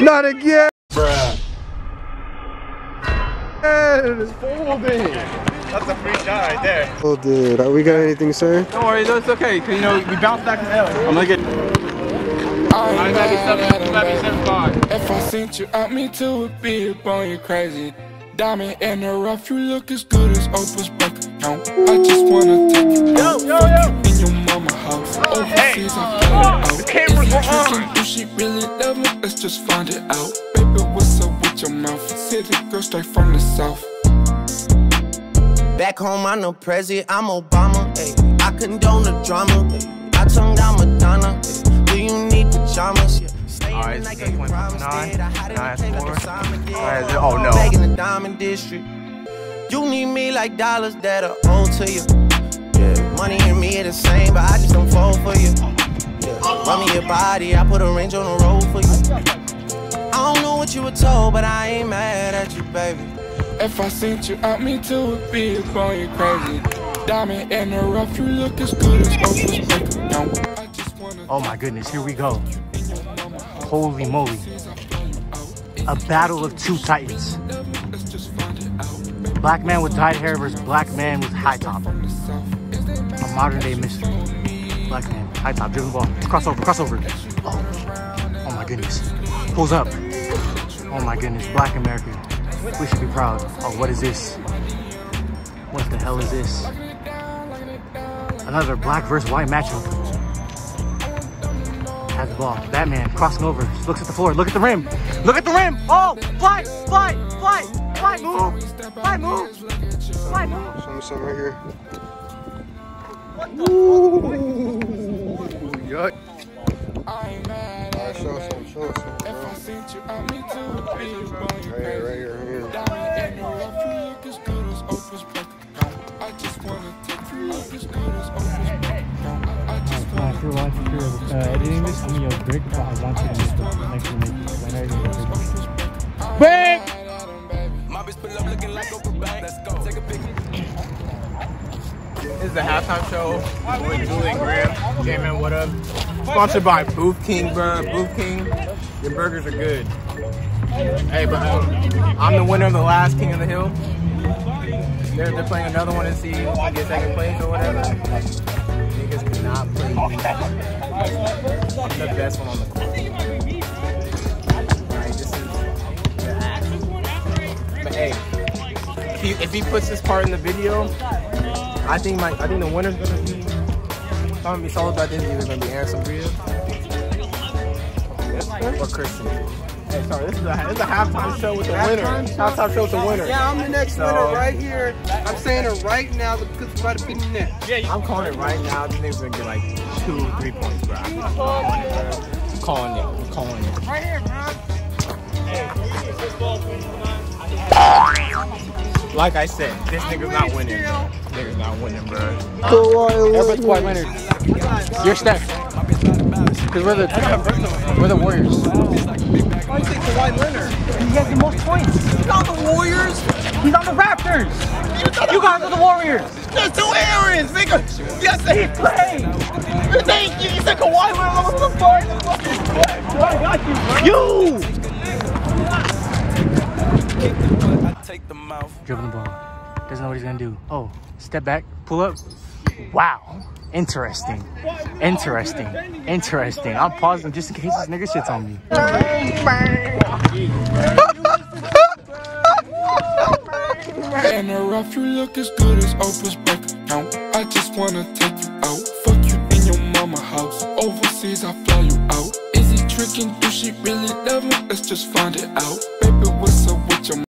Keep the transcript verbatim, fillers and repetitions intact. Not again, bruh. It's folding. That's a free shot right there. Oh, dude, are we got anything, sir? Don't worry, no, it's okay. Cause you know we bounced back from L A. I'm gonna get. I might be seven, you might be seven five. If I sent you out, me too would be upon you crazy. Diamond in the rough, you look as good as Oprah's bank account. I just wanna take you out, yo, yo, yo. In your mama house. Oh, hey, oh, the cameras were on. If she really love me, let's just find it out. Baby, what's up with your mouth? City girl straight from the south. Back home, I'm no Prezi, I'm Obama. Ay. I condone the drama. Ay. I tongued out Madonna. Ay. Do you need pajamas? Yeah. Alright, it's eight point nine, nine point four. Alright, oh no. Back in the Diamond District. You need me like dollars that are owed to you. Yeah, money and me are the same, but I just don't fall for you. Yeah, run me your body, I put a range on the road for you. I don't know what you were told, but I ain't mad at you, baby. If I sent you out, me too would be upon you crazy. Diamond in the rough, you look as good as open. Oh my goodness, here we go. Holy moly, a battle of two titans. Black man with dyed hair versus black man with high top. A modern day mystery. Black man, high top, driven ball, crossover, crossover. Oh, oh my goodness, pulls up. Oh my goodness, black America, we should be proud. Oh, what is this? What the hell is this? Another black versus white matchup. Has the ball. Batman crossing over. Looks at the floor. Look at the rim. Look at the rim. Oh, fly, fly, fly, fly, move, fly, move, fly, move. Show me something right here. What the fuck? Yuck. Alright, show us some, show us some, bro. Right here, right here, right here. If you're watching, if you're uh, editing this, give me your brick, but I want you to make the next one. Brick! This is the halftime show with Julian Grimm. Hey man, what up? Sponsored by Booth King, bro. Booth King, your burgers are good. Hey, but um, I'm the winner of the last King of the Hill. They're, they're playing another one to see if I get second place or whatever. Niggas cannot play. I'm the best one on the court. Alright, this is the act. But hey, if he, if he puts this part in the video, I think my I think the winner's gonna be. If I'm gonna be solid about this, either gonna be Aaron Sabria or Christian. Hey, sorry, this is a, this is a halftime show with the half winner. Halftime show with the winner. Yeah, I'm the next so, winner right here. I'm saying it right now because it's about to be next. Yeah, I'm calling it right now. These niggas are gonna get like two, three points, bro. I'm calling it. I'm calling it. Right here, bro. Like I said, this nigga's not winning. This nigga's not winning, bro. Everybody's Kawhi Leonard. You're Steph. Because we're the, we're the Warriors. I think Kawhi Leonard. He has the most points. He's on the Warriors. He's on the Raptors. You guys are the Warriors. There's two Aarons, nigga. Yes, they play. Thank you. You said Kawhi Leonard. What the fuck? I got you, bro. You! Dribbling the ball. Doesn't know what he's going to do. Oh, step back. Pull up. Wow. Interesting, interesting, interesting. I'm pausing just in case this nigga shits on me. And the rough, you look as good as Oprah's bank account. I just wanna take you out, fuck you in your mama house. Overseas, I fly you out. Is he tricking? Do she really love me? Let's just find it out. Baby, what's up with your